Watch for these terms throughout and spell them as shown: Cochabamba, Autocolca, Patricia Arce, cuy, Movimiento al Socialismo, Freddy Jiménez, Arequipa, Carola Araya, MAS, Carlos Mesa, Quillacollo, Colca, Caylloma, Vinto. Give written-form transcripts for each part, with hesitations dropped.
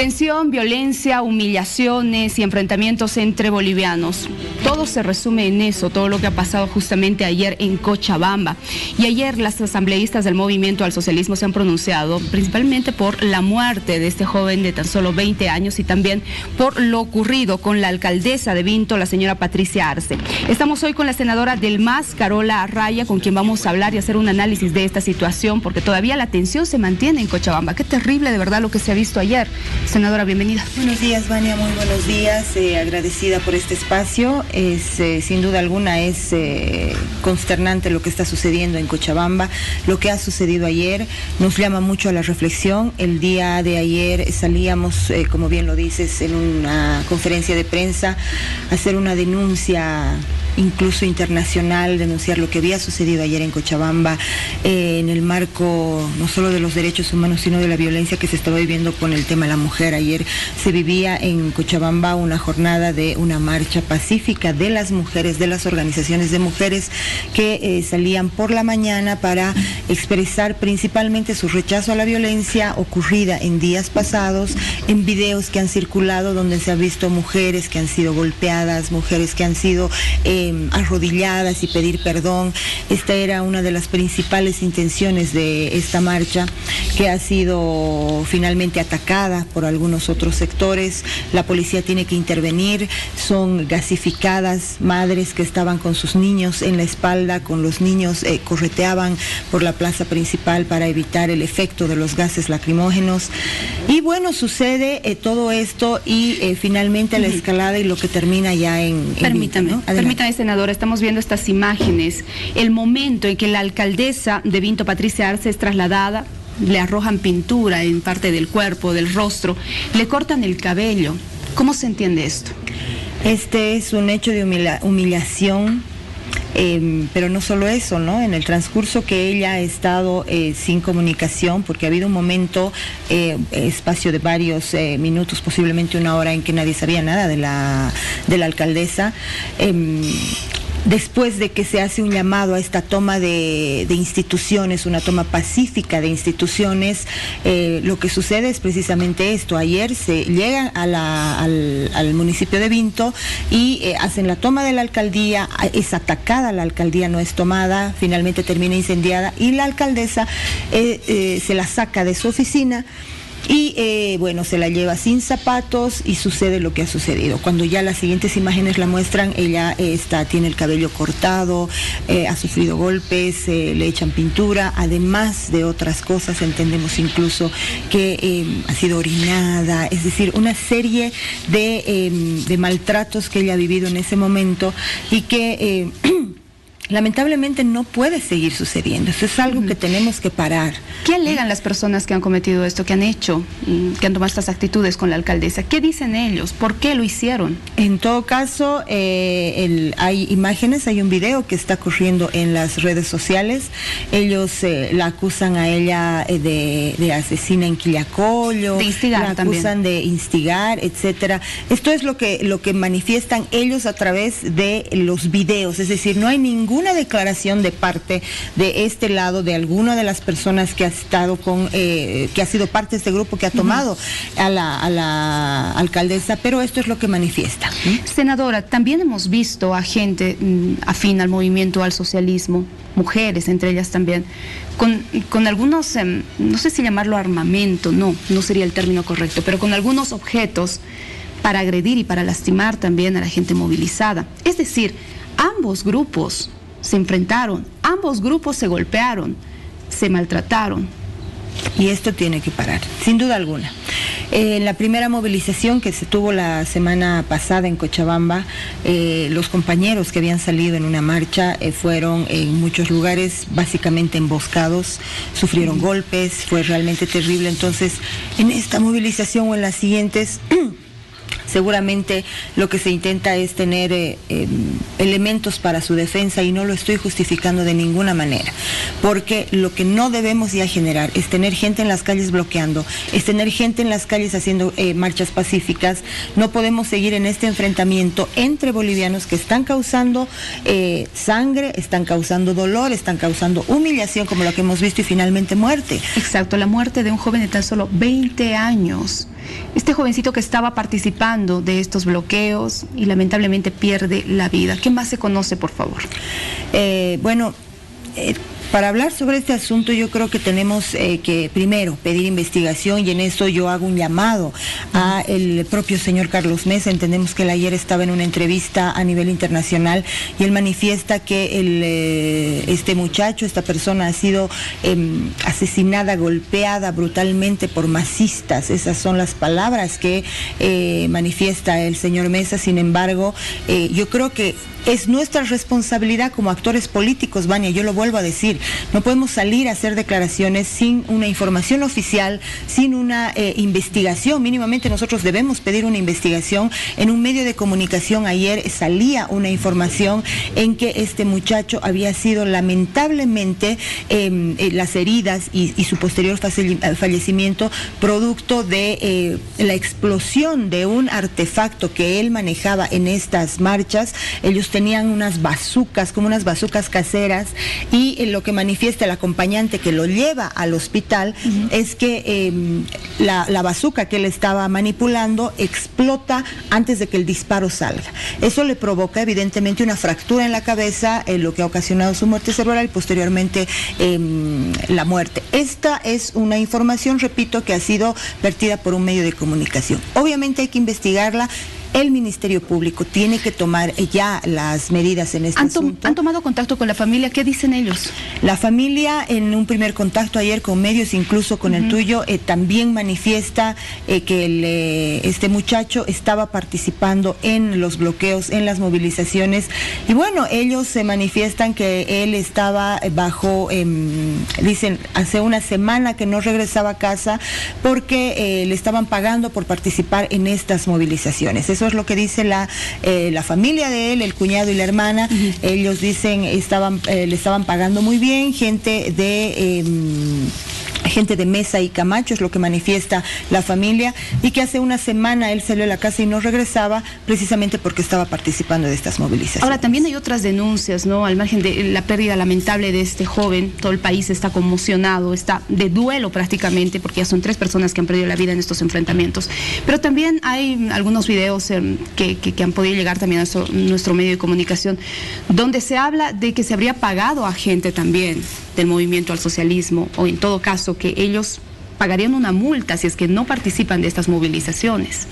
Tensión, violencia, humillaciones y enfrentamientos entre bolivianos. Todo se resume en eso, todo lo que ha pasado justamente ayer en Cochabamba. Y ayer las asambleístas del Movimiento al Socialismo se han pronunciado principalmente por la muerte de este joven de tan solo 20 años y también por lo ocurrido con la alcaldesa de Vinto, la señora Patricia Arce. Estamos hoy con la senadora del MAS, Carola Araya, con quien vamos a hablar y hacer un análisis de esta situación, porque todavía la tensión se mantiene en Cochabamba. Qué terrible de verdad lo que se ha visto ayer. Senadora, bienvenida. Buenos días, Vania, muy buenos días. Agradecida por este espacio. Sin duda alguna es consternante lo que está sucediendo en Cochabamba. Lo que ha sucedido ayer nos llama mucho a la reflexión. El día de ayer salíamos, como bien lo dices, en una conferencia de prensa a hacer una denuncia incluso internacional, denunciar lo que había sucedido ayer en Cochabamba en el marco no solo de los derechos humanos, sino de la violencia que se estaba viviendo con el tema de la mujer. Ayer se vivía en Cochabamba una jornada de una marcha pacífica de las mujeres, de las organizaciones de mujeres que salían por la mañana para expresar principalmente su rechazo a la violencia ocurrida en días pasados, en videos que han circulado donde se han visto mujeres que han sido golpeadas, mujeres que han sido arrodilladas y pedir perdón. Esta era una de las principales intenciones de esta marcha, que ha sido finalmente atacada por algunos otros sectores. La policía tiene que intervenir, son gasificadas madres que estaban con sus niños en la espalda, con los niños correteaban por la plaza principal para evitar el efecto de los gases lacrimógenos. Y bueno, sucede todo esto y finalmente la escalada y lo que termina ya en... Permítame, ¿no? Permítame, senadora, estamos viendo estas imágenes, el momento en que la alcaldesa de Vinto, Patricia Arce, es trasladada, le arrojan pintura en parte del cuerpo, del rostro, le cortan el cabello. ¿Cómo se entiende esto? Este es un hecho de humillación. Pero no solo eso, ¿no? En el transcurso que ella ha estado sin comunicación, porque ha habido un momento, espacio de varios minutos, posiblemente una hora, en que nadie sabía nada de la alcaldesa. Después de que se hace un llamado a esta toma de instituciones, una toma pacífica de instituciones, lo que sucede es precisamente esto. Ayer se llegan a al municipio de Vinto y hacen la toma de la alcaldía, es atacada la alcaldía, no es tomada, finalmente termina incendiada y la alcaldesa se la saca de su oficina. Y bueno, se la lleva sin zapatos y sucede lo que ha sucedido. Cuando ya las siguientes imágenes la muestran, ella tiene el cabello cortado, ha sufrido golpes, le echan pintura, además de otras cosas. Entendemos incluso que ha sido orinada, es decir, una serie de maltratos que ella ha vivido en ese momento y que lamentablemente no puede seguir sucediendo. Eso es algo que tenemos que parar. ¿Qué alegan las personas que han cometido esto, que han hecho, que han tomado estas actitudes con la alcaldesa? ¿Qué dicen ellos? ¿Por qué lo hicieron? En todo caso, hay imágenes, hay un video que está corriendo en las redes sociales. Ellos la acusan a ella de asesina en Quillacollo, de instigar, la acusan también de instigar, etcétera. Esto es lo que manifiestan ellos a través de los videos. Es decir, no hay ninguna declaración de parte de este lado de alguna de las personas que ha estado que ha sido parte de este grupo que ha tomado a la alcaldesa, pero esto es lo que manifiesta. Senadora, también hemos visto a gente afín al movimiento al socialismo, mujeres entre ellas también, con algunos, no sé si llamarlo armamento, no sería el término correcto, pero con algunos objetos para agredir y para lastimar también a la gente movilizada. Es decir, ambos grupos se enfrentaron, ambos grupos se golpearon, se maltrataron. Y esto tiene que parar, sin duda alguna. En la primera movilización que se tuvo la semana pasada en Cochabamba, los compañeros que habían salido en una marcha fueron en muchos lugares básicamente emboscados, sufrieron golpes, fue realmente terrible. Entonces, en esta movilización o en las siguientes seguramente lo que se intenta es tener elementos para su defensa, y no lo estoy justificando de ninguna manera, porque lo que no debemos ya generar es tener gente en las calles bloqueando, es tener gente en las calles haciendo marchas pacíficas. No podemos seguir en este enfrentamiento entre bolivianos que están causando sangre, están causando dolor, están causando humillación como la que hemos visto, y finalmente muerte. Exacto, la muerte de un joven de tan solo 20 años. Este jovencito que estaba participando de estos bloqueos y lamentablemente pierde la vida. ¿Qué más se conoce, por favor? Para hablar sobre este asunto, yo creo que tenemos que primero pedir investigación, y en eso yo hago un llamado a el propio señor Carlos Mesa. Entendemos que él ayer estaba en una entrevista a nivel internacional y él manifiesta que esta persona ha sido asesinada, golpeada brutalmente por masistas. Esas son las palabras que manifiesta el señor Mesa. Sin embargo, yo creo que es nuestra responsabilidad como actores políticos, Vania, yo lo vuelvo a decir, no podemos salir a hacer declaraciones sin una información oficial, sin una investigación. Mínimamente nosotros debemos pedir una investigación. En un medio de comunicación ayer salía una información en que este muchacho había sido lamentablemente, las heridas y su posterior fallecimiento, producto de la explosión de un artefacto que él manejaba en estas marchas. Ellos tenían unas bazucas, como unas bazucas caseras, y lo que manifiesta el acompañante que lo lleva al hospital es que la bazuca que él estaba manipulando explota antes de que el disparo salga. Eso le provoca evidentemente una fractura en la cabeza, lo que ha ocasionado su muerte cerebral y posteriormente la muerte. Esta es una información, repito, que ha sido vertida por un medio de comunicación. Obviamente hay que investigarla. El Ministerio Público tiene que tomar ya las medidas en este asunto. ¿Han tomado contacto con la familia? ¿Qué dicen ellos? La familia, en un primer contacto ayer con medios, incluso con el tuyo, también manifiesta que este muchacho estaba participando en los bloqueos, en las movilizaciones. Y bueno, ellos se manifiestan que él estaba bajo, dicen, hace una semana que no regresaba a casa porque le estaban pagando por participar en estas movilizaciones. Eso es lo que dice la familia de él, el cuñado y la hermana. Ellos dicen le estaban pagando muy bien, gente de Mesa y Camacho es lo que manifiesta la familia, y que hace una semana él salió de la casa y no regresaba precisamente porque estaba participando de estas movilizaciones. Ahora también hay otras denuncias, ¿no? Al margen de la pérdida lamentable de este joven, todo el país está conmocionado, está de duelo prácticamente, porque ya son 3 personas que han perdido la vida en estos enfrentamientos. Pero también hay algunos videos que han podido llegar también a nuestro medio de comunicación, donde se habla de que se habría pagado a gente también del movimiento al socialismo, o en todo caso que ellos pagarían una multa si es que no participan de estas movilizaciones.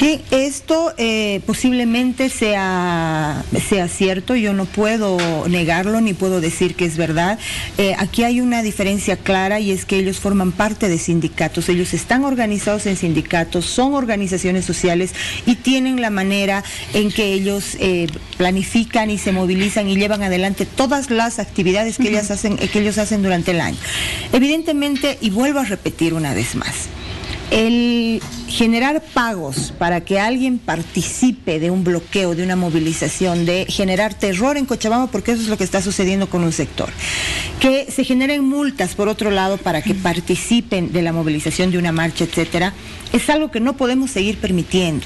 Bien, esto posiblemente sea cierto, yo no puedo negarlo ni puedo decir que es verdad. Aquí hay una diferencia clara, y es que ellos forman parte de sindicatos, ellos están organizados en sindicatos, son organizaciones sociales y tienen la manera en que ellos planifican y se movilizan y llevan adelante todas las actividades que ellos hacen durante el año. Evidentemente, y vuelvo a repetir una vez más, el generar pagos para que alguien participe de un bloqueo, de una movilización, de generar terror en Cochabamba, porque eso es lo que está sucediendo con un sector, que se generen multas por otro lado para que participen de la movilización, de una marcha, etcétera, es algo que no podemos seguir permitiendo.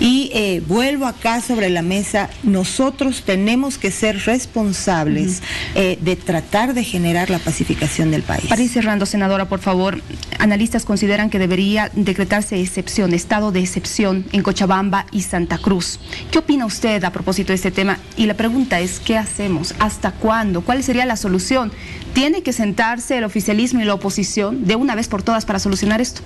Y vuelvo acá sobre la mesa, nosotros tenemos que ser responsables de tratar de generar la pacificación del país. Para ir cerrando, senadora, por favor, analistas consideran que debería decretarse excepción, estado de excepción en Cochabamba y Santa Cruz. ¿Qué opina usted a propósito de este tema? Y la pregunta es, ¿qué hacemos? ¿Hasta cuándo? ¿Cuál sería la solución? ¿Tiene que sentarse el oficialismo y la oposición de una vez por todas para solucionar esto?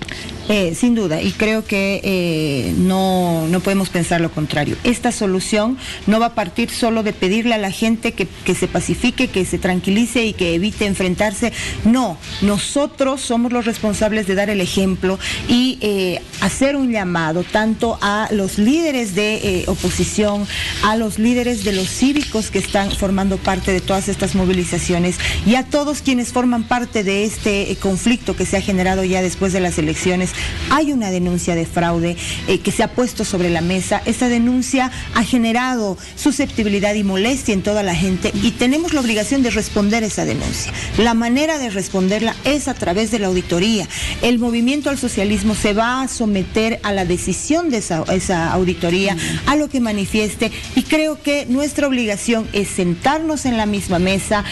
Sin duda, y creo que no podemos pensar lo contrario. Esta solución no va a partir solo de pedirle a la gente que se pacifique, que se tranquilice y que evite enfrentarse. No, nosotros somos los responsables de dar el ejemplo y hacer un llamado tanto a los líderes de oposición, a los líderes de los cívicos que están formando parte de todas estas movilizaciones y a todos quienes forman parte de este conflicto que se ha generado ya después de las elecciones. Hay una denuncia de fraude que se ha puesto sobre la mesa. Esta denuncia ha generado susceptibilidad y molestia en toda la gente y tenemos la obligación de responder esa denuncia. La manera de responderla es a través de la auditoría. El Movimiento al Socialismo se va a someter a la decisión de esa auditoría, a lo que manifieste, y creo que nuestra obligación es sentarnos en la misma mesa,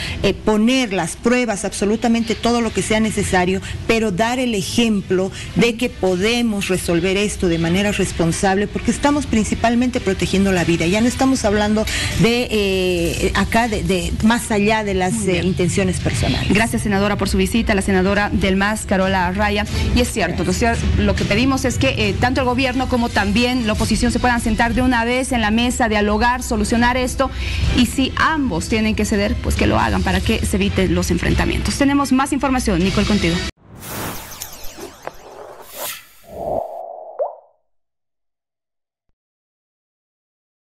poner las pruebas, absolutamente todo lo que sea necesario, pero dar el ejemplo de que podemos resolver esto de manera responsable, porque estamos principalmente protegiendo la vida. Ya no estamos hablando de acá, de más allá de las intenciones personales. Gracias, senadora, por su visita, la senadora del MAS, Carola Araya. Y es cierto, entonces, lo que pedimos es que tanto el gobierno como también la oposición se puedan sentar de una vez en la mesa, dialogar, solucionar esto, y si ambos tienen que ceder, pues que lo hagan para que se eviten los enfrentamientos. Tenemos más información. Nicole, contigo.